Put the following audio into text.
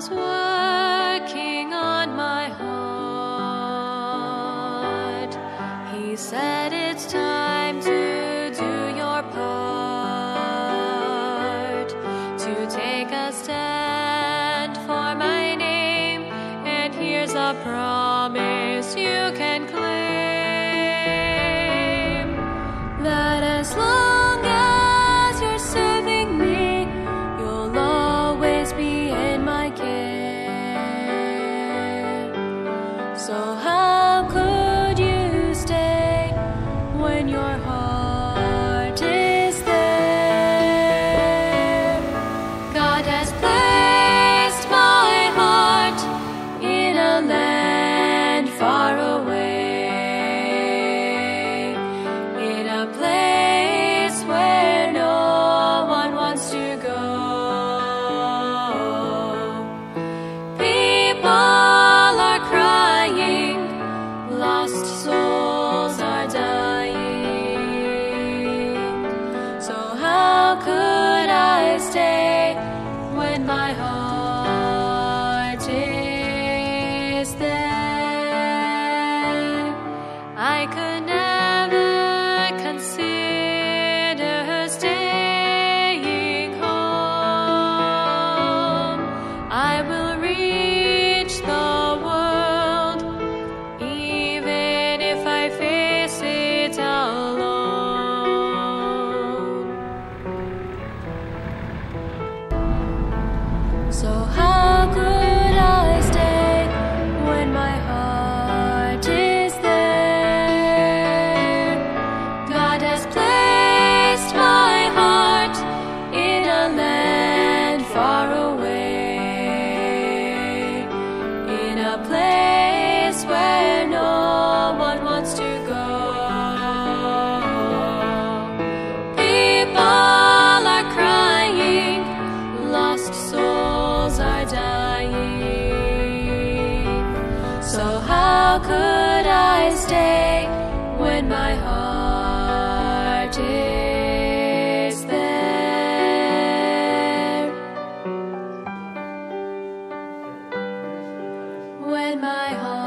was working on my heart. He said, "It's time to do your part, to take a stand for my name, and here's a promise you can claim, that as long so how could you stay when your heart is there? God has placed my heart in a land far away, in a place where no one wants to go. People souls are dying, so how could I stay when my heart is there? I could never consider staying home. I will reach the so how could I stay when my heart is there? God has placed my heart in a land far away, in a place where no one wants to go. People are crying, lost souls are dying, so how could I stay when my heart is there? When my heart